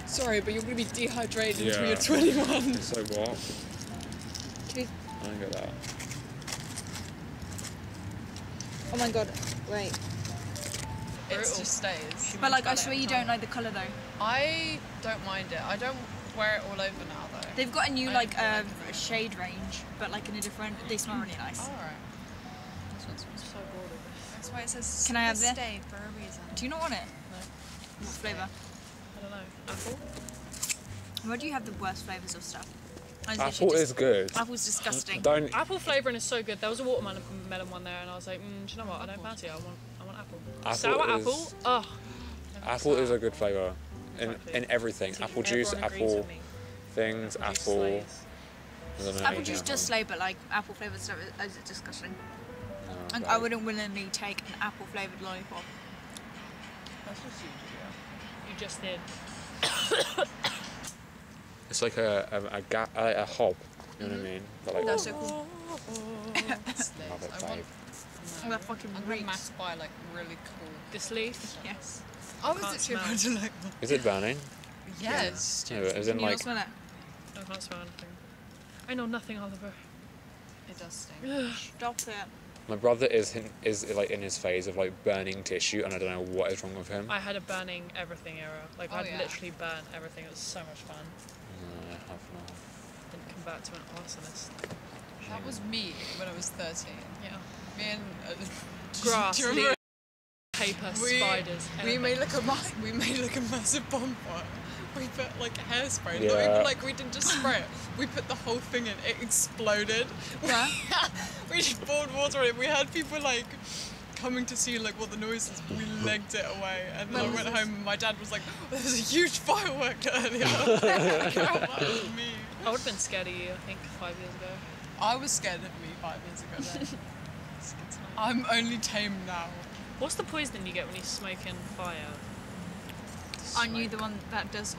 Sorry, but you're gonna be dehydrated until you're 21. So what? I don't get that. Oh my god! Wait. It just stays. But like, I swear you don't like the color though. I don't mind it. I don't wear it all over now though. They've got a new like a shade range, but like in a different. They smell really nice. All right. This one smells so golden. That's why it says. Can I have this? Stay for a reason. Do you not want it? No. What flavour? I don't know. Apple. Why do you have the worst flavours of stuff? Apple is good. Apple's disgusting. Don't apple flavouring is so good. There was a watermelon one there, and I was like, do you know what? I don't fancy it. I want apple. Sour apple. Oh. Apple is a good flavour. In everything, apple juice, apple things, apple. Apple juice does slay, but like apple flavoured stuff is disgusting. Oh, okay. And I wouldn't willingly take an apple flavoured lollipop. That's just you, Julia. You just did. It's like a hob. You know what I mean? But like, that's so cool. I that fucking mask by like really cool. This leaf. Yes. I was actually about to like. Is it burning? Yes. Yeah, but as in like. Can you not smell it? I can't smell anything. I know nothing, Oliver. It does stink. Stop it. My brother is like in his phase of like burning tissue, and I don't know what is wrong with him. I had a burning everything era. Like I'd literally burn everything. It was so much fun. No, I have not. Didn't come back to an arsonist. That was me when I was 13. Yeah. Me and grass. Do you remember? Paper, spiders. We made like a massive bonfire. We put like hairspray. Yeah. Not even like we didn't just spray it. We put the whole thing in. It exploded. Yeah. We just poured water in. We had people like coming to see like what the noise is. We legged it away, and then I went home. And my dad was like, "There was a huge firework earlier." I would have been scared of you. I think 5 years ago. I was scared of me 5 years ago. Then. I'm only tame now. What's the poison you get when you smoke in fire? Aren't you the one that does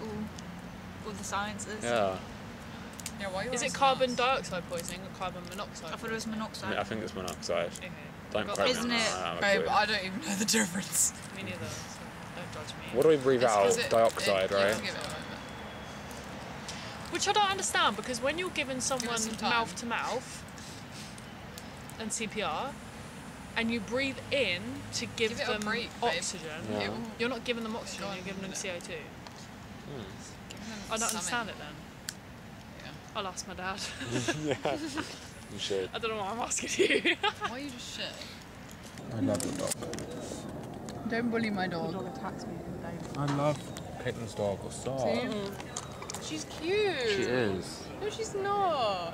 all the sciences? Yeah. Is it carbon dioxide poisoning or carbon monoxide? I thought it was monoxide. Yeah, I think it's monoxide. Okay. Don't quote me. Isn't it? Babe, I don't even know the difference. Me neither. So don't judge me. What do we breathe out? Dioxide, right? Which I don't understand, because when you're giving someone mouth to mouth and CPR, and you breathe in to give them oxygen. Yeah. You're not giving them oxygen, you're giving them CO2. I don't understand it then. Yeah. I'll ask my dad. Yeah, you should. I don't know why I'm asking you. Why are you just shit? I love the dog. Don't bully my dog. The dog attacks me the day. I love Caitlin's dog, or Star. She's cute. She is. No, she's not.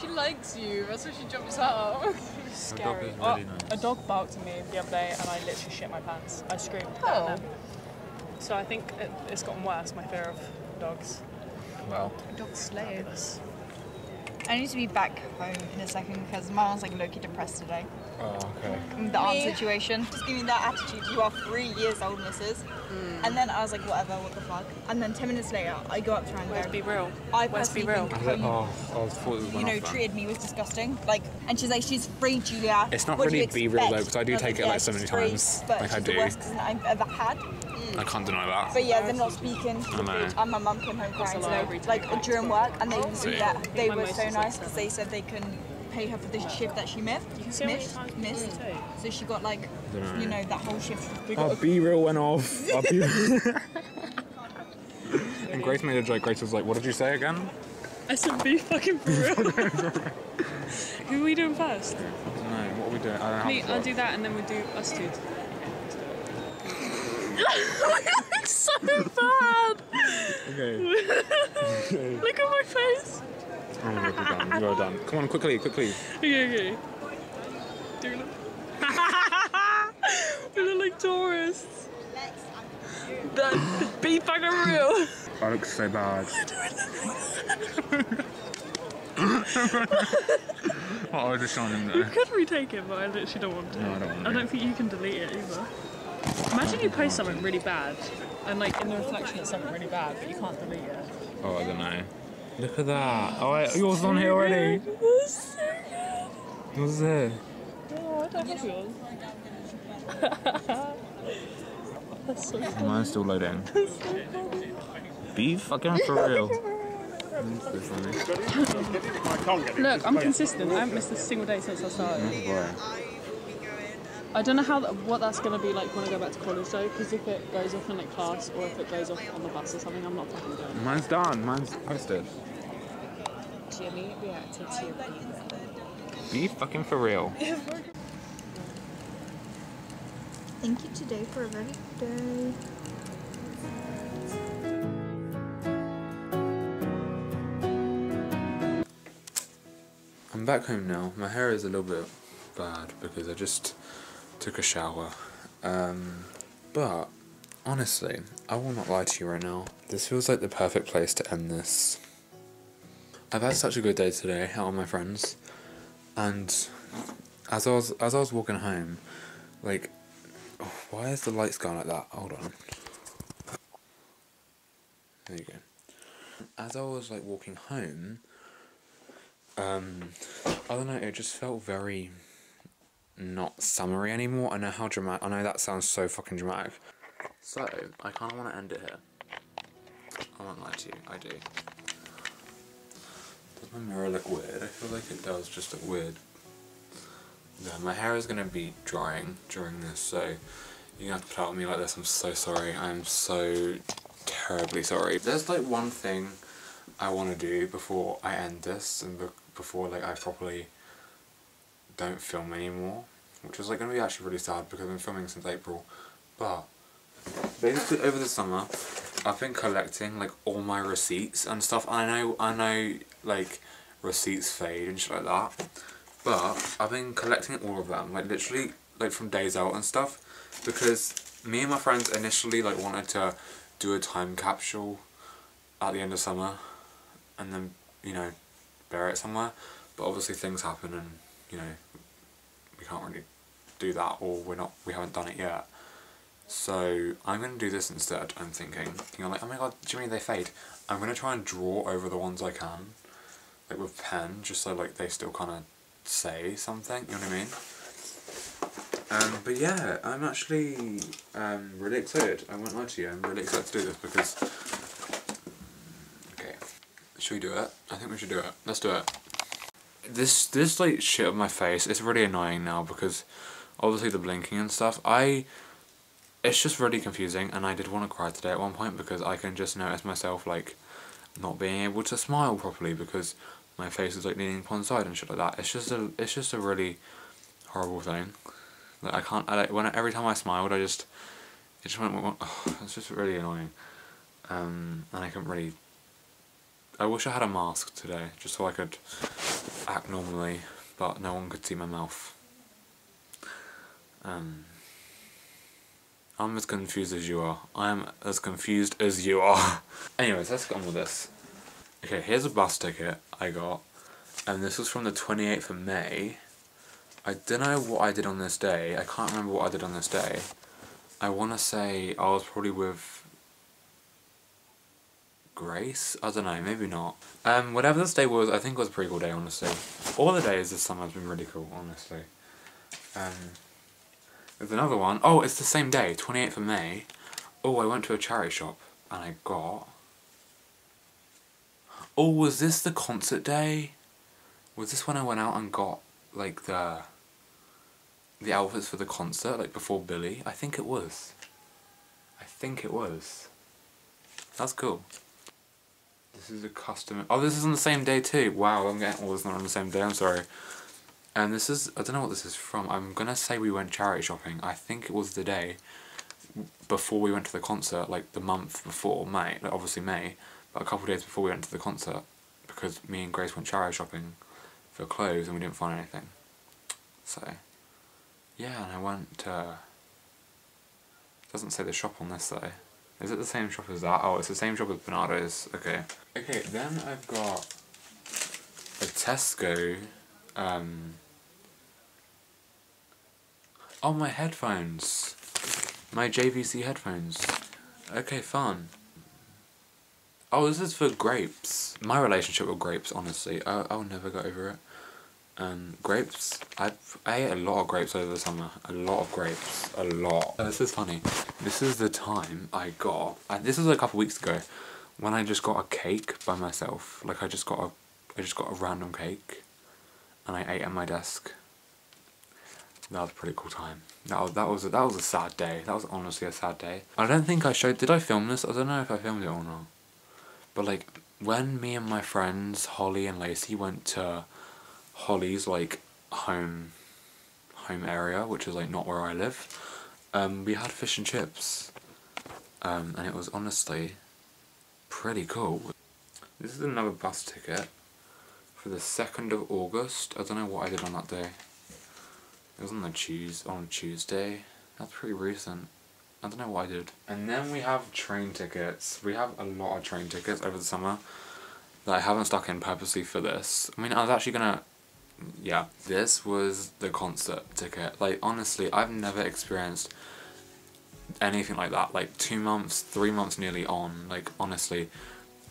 She likes you, that's why she jumps up. She's scary. A dog, really nice. A dog barked at me the other day and I literally shit my pants. I screamed. Oh. So I think it's gotten worse, my fear of dogs. Well. Dog slaves. I need to be back home in a second because my mom's like low-key depressed today. Oh, okay. The arm situation. Just giving that attitude, you are 3 years old, missus. And then I was like, whatever, what the fuck. And then 10 minutes later, I go up to her and go, be real. I thought it was treated me was disgusting. Like, and she's like, she's free, Julia. It's not really be real though, because I do take it like so many times. Like I do. It's the worst thing I've ever had. I can't deny that. But yeah, they're not speaking. I know. And my mum came home crying today, like during work, and they knew that they were so nice because they said they couldn't pay her for the shift that she missed. So she got like, you know, that whole shift. Our Be Real went off. Our Be Real. And Grace made a joke. Grace was like, "What did you say again?" I said, "Be fucking for real." Who are we doing first? I don't know. What are we doing? I don't know. I'll do that, and then we'll do us two. It's so bad. Okay. Look at my face. Oh my God, we're done. You're done. Come on, quickly, quickly. Okay. Do we look? We look like tourists. That be fucking real. I look so bad. What are we just showing in there? You could retake it, but I literally don't want to. No, I don't want to. I don't think you can delete it either. Imagine you post something really bad, and like in the reflection it's something really bad, but you can't delete it. Oh, I don't know. Look at that. Oh, wait, yours is on here already. That's so good. Yours is there. Oh, I don't have yours. That's so good. Mine's still loading. That's so good. Be fucking for real. Look, I'm consistent. I haven't missed a single day since I started. I don't know what that's going to be like when I go back to college though, because if it goes off in like class or if it goes off on the bus or something, I'm not fucking doing it. Mine's done. Mine's posted. Jimmy reacted to your video. Be fucking for real. Thank you today for a very good day. I'm back home now. My hair is a little bit bad because I just took a shower, but honestly, I will not lie to you right now, this feels like the perfect place to end this. I've had such a good day today out with my friends, and as I was walking home, like, oh, why is the lights going like that? Hold on. There you go. As I was like walking home, I don't know, it just felt very not summery anymore. I know how dramatic, I know that sounds so fucking dramatic. So, I kind of want to end it here. I won't lie to you, I do. Does my mirror look weird? I feel like it does, just look weird. Yeah, my hair is going to be drying during this, so you're going to have to put up with me like this. I'm so sorry. I'm so terribly sorry. There's like one thing I want to do before I end this, and before like I properly don't film anymore, which is like going to be actually really sad because I've been filming since April, but basically over the summer I've been collecting like all my receipts and stuff. I know like receipts fade and shit like that, but I've been collecting all of them, like literally like from days out and stuff, because me and my friends initially like wanted to do a time capsule at the end of summer and then, you know, bury it somewhere, but obviously things happen and, you know, we can't really do that, or we haven't done it yet. So I'm going to do this instead, I'm thinking. You know, like, oh my god, Jimmy, they fade. I'm going to try and draw over the ones I can, like with pen, just so like they still kind of say something, you know what I mean? But yeah, I'm actually really excited. I won't lie to you, I'm really excited to do this because... Should we do it? I think we should do it. Let's do it. This like shit on my face, it's really annoying now because obviously the blinking and stuff, it's just really confusing, and I did want to cry today at one point because I can just notice myself like not being able to smile properly because my face is like leaning to one side and shit like that. It's just a really horrible thing. Like every time I smiled it just went, oh, it's just really annoying. And I couldn't really, I wish I had a mask today, just so I could act normally, but no one could see my mouth. I'm as confused as you are. I am as confused as you are. Anyways, let's get on with this. Okay, here's a bus ticket I got, and this was from the 28th of May. I don't know what I did on this day. I can't remember what I did on this day. I want to say I was probably with... Grace? I don't know, maybe not. Whatever this day was, I think it was a pretty cool day, honestly. All the days this summer has been really cool, honestly. There's another one. Oh, it's the same day, 28th of May. Oh, I went to a charity shop and I got... Oh, was this the concert day? Was this when I went out and got, like, the outfits for the concert, like, before Billy? I think it was. I think it was. That's cool. This is a custom... Oh, this is on the same day too. Wow, I'm getting all this not on the same day, I'm sorry. And this is... I don't know what this is from. I'm going to say we went charity shopping. I think it was the day before we went to the concert, like the month before, May. Like obviously May, but a couple of days before we went to the concert, because me and Grace went charity shopping for clothes and we didn't find anything. So, yeah, and I went to... It doesn't say the shop on this though. Is it the same shop as that? Oh, it's the same shop as Bernardo's. Okay. Okay, then I've got a Tesco. Oh, my headphones. My JVC headphones. Okay, fun. Oh, this is for grapes. My relationship with grapes, honestly, I'll never get over it. Grapes. I ate a lot of grapes over the summer. A lot of grapes. A lot. Oh, this is funny. This is the time I got... this was a couple weeks ago, when I just got a cake by myself. Like I just got a random cake, and I ate at my desk. That was a pretty cool time. That was a sad day. That was honestly a sad day. I don't think I showed... Did I film this? I don't know if I filmed it or not. But like, when me and my friends Holly and Lacey went to Holly's like home area, which is like not where I live, we had fish and chips, and it was honestly pretty cool. This is another bus ticket for the 2nd of August. I don't know what I did on that day. It was on Tuesday. That's pretty recent. I don't know what I did. And then we have train tickets. We have a lot of train tickets over the summer that I haven't stuck in purposely for this. I mean, I was actually gonna... yeah, this was the concert ticket. Like, honestly, I've never experienced anything like that. Like, 2 months, 3 months nearly on. Like, honestly,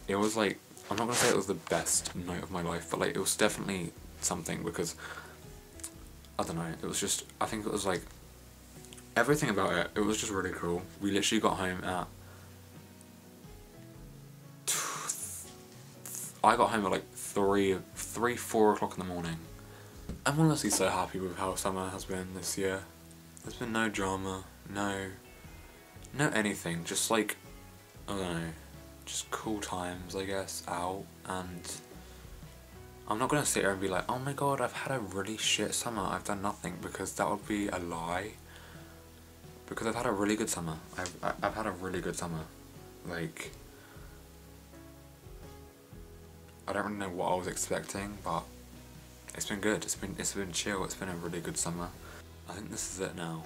it was like... I'm not gonna say it was the best night of my life, but, like, it was definitely something because... I don't know, it was just... I think it was, like... everything about it was just really cool. We literally got home at... I got home at like 4 o'clock in the morning. I'm honestly so happy with how summer has been this year. There's been no drama, no anything, just like, I don't know, just cool times, I guess, out. And I'm not gonna sit here and be like, oh my god, I've had a really shit summer, I've done nothing, because that would be a lie. Because I've had a really good summer. I've had a really good summer. Like, I don't really know what I was expecting, but it's been good. It's been chill. It's been a really good summer. I think this is it now.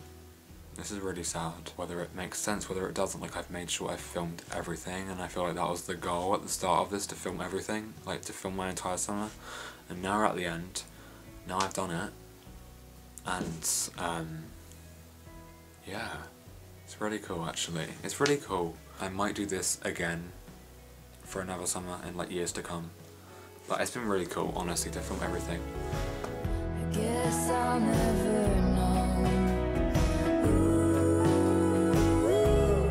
This is really sad. Whether it makes sense, whether it doesn't. Like, I've made sure I filmed everything, and I feel like that was the goal at the start of this, to film everything, like to film my entire summer. And now we're at the end. Now I've done it, and yeah, it's really cool actually. It's really cool. I might do this again for another summer in like years to come. But it's been really cool, honestly, to film everything. I guess I'll never know. Ooh, ooh.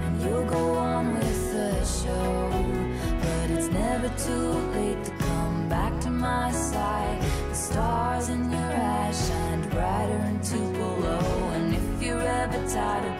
And you'll go on with the show, but it's never too late to come back to my side. The stars in your eyes shine brighter and too below, and if you're ever tired of